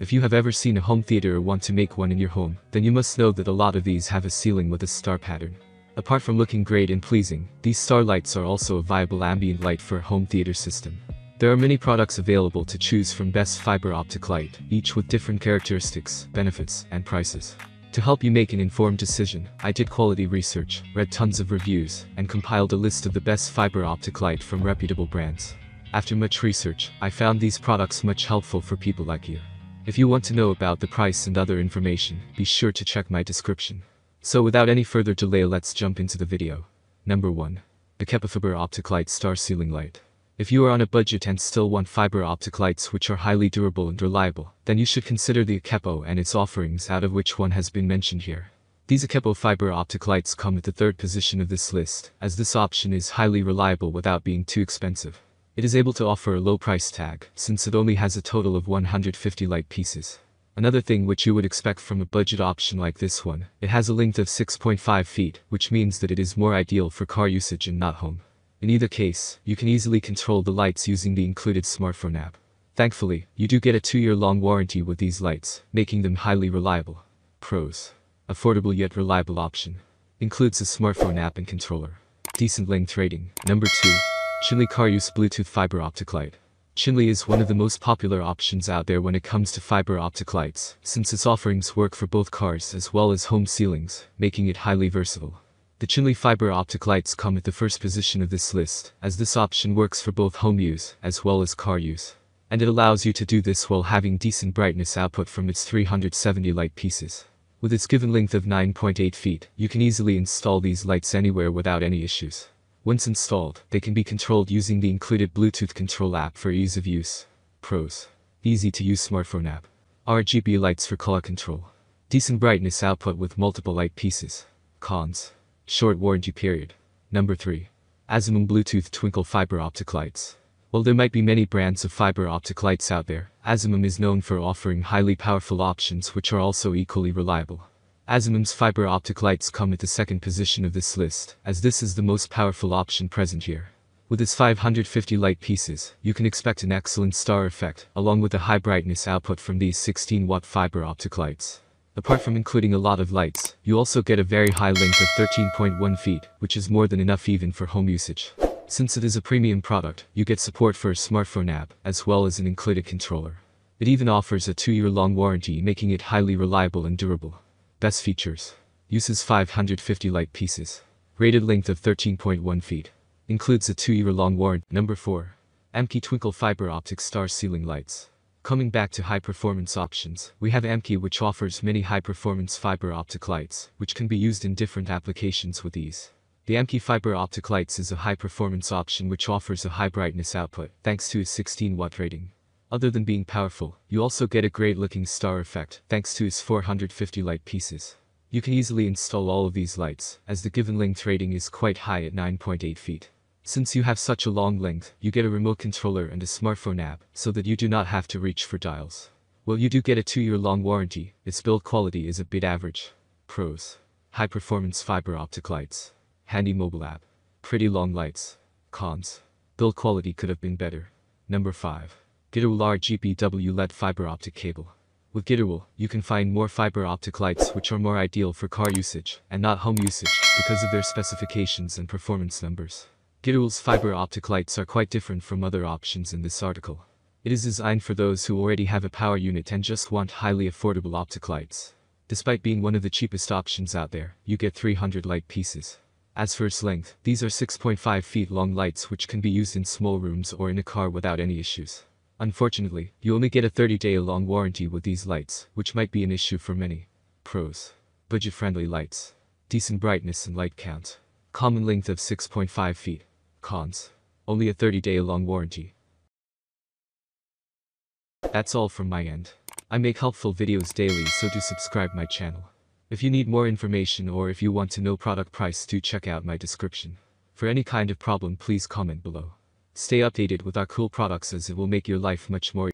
If you have ever seen a home theater or want to make one in your home, then you must know that a lot of these have a ceiling with a star pattern. Apart from looking great and pleasing, these starlights are also a viable ambient light for a home theater system. There are many products available to choose from, best fiber optic light, each with different characteristics, benefits, and prices. To help you make an informed decision, I did quality research, read tons of reviews, and compiled a list of the best fiber optic light from reputable brands. After much research, I found these products much helpful for people like you. If you want to know about the price and other information, be sure to check my description. So without any further delay, let's jump into the video. Number 1. Akepo Fiber Optic Light Star Ceiling Light. If you are on a budget and still want fiber optic lights which are highly durable and reliable, then you should consider the Akepo and its offerings, out of which one has been mentioned here. These Akepo fiber optic lights come at the third position of this list, as this option is highly reliable without being too expensive. It is able to offer a low price tag, since it only has a total of 150 light pieces. Another thing which you would expect from a budget option like this one, it has a length of 6.5 feet, which means that it is more ideal for car usage and not home. In either case, you can easily control the lights using the included smartphone app. Thankfully, you do get a 2-year-long warranty with these lights, making them highly reliable. Pros. Affordable yet reliable option. Includes a smartphone app and controller. Decent length rating. Number 2. Chinly Car Use Bluetooth Fiber Optic Light. Chinly is one of the most popular options out there when it comes to fiber optic lights, since its offerings work for both cars as well as home ceilings, making it highly versatile. The Chinly fiber optic lights come at the first position of this list, as this option works for both home use as well as car use. And it allows you to do this while having decent brightness output from its 370 light pieces. With its given length of 9.8 feet, you can easily install these lights anywhere without any issues. Once installed, they can be controlled using the included Bluetooth control app for ease of use. Pros. Easy to use smartphone app. RGB lights for color control. Decent brightness output with multiple light pieces. Cons. Short warranty period. Number 3. AZIMOM Bluetooth Twinkle Fiber Optic Lights. While there might be many brands of fiber optic lights out there, AZIMOM is known for offering highly powerful options which are also equally reliable. AZIMOM's fiber optic lights come at the second position of this list, as this is the most powerful option present here. With its 550 light pieces, you can expect an excellent star effect, along with a high brightness output from these 16-watt fiber optic lights. Apart from including a lot of lights, you also get a very high length of 13.1 feet, which is more than enough even for home usage. Since it is a premium product, you get support for a smartphone app, as well as an included controller. It even offers a 2-year-long warranty, making it highly reliable and durable. Best features. Uses 550 light pieces. Rated length of 13.1 feet. Includes a 2-year-long warranty. Number 4. Amki Twinkle Fiber Optic Star Ceiling Lights. Coming back to high-performance options, we have Amki, which offers many high-performance fiber optic lights, which can be used in different applications with ease. The Amki Fiber Optic Lights is a high-performance option which offers a high brightness output, thanks to a 16-watt rating. Other than being powerful, you also get a great-looking star effect, thanks to its 450 light pieces. You can easily install all of these lights, as the given length rating is quite high at 9.8 feet. Since you have such a long length, you get a remote controller and a smartphone app, so that you do not have to reach for dials. While you do get a 2-year-long warranty, its build quality is a bit average. Pros. High-performance fiber optic lights. Handy mobile app. Pretty long lights. Cons. Build quality could have been better. Number 5. GIDERWEL RGBW LED Fiber Optic Cable. With GIDERWEL, you can find more fiber optic lights which are more ideal for car usage and not home usage because of their specifications and performance numbers. GIDERWEL's fiber optic lights are quite different from other options in this article. It is designed for those who already have a power unit and just want highly affordable optic lights. Despite being one of the cheapest options out there, you get 300 light pieces. As for its length, these are 6.5 feet long lights which can be used in small rooms or in a car without any issues. Unfortunately, you only get a 30-day-long warranty with these lights, which might be an issue for many. Pros. Budget-friendly lights. Decent brightness and light count. Common length of 6.5 feet. Cons. Only a 30-day-long warranty. That's all from my end. I make helpful videos daily, so do subscribe my channel. If you need more information or if you want to know product price, do check out my description. For any kind of problem, please comment below. Stay updated with our cool products, as it will make your life much more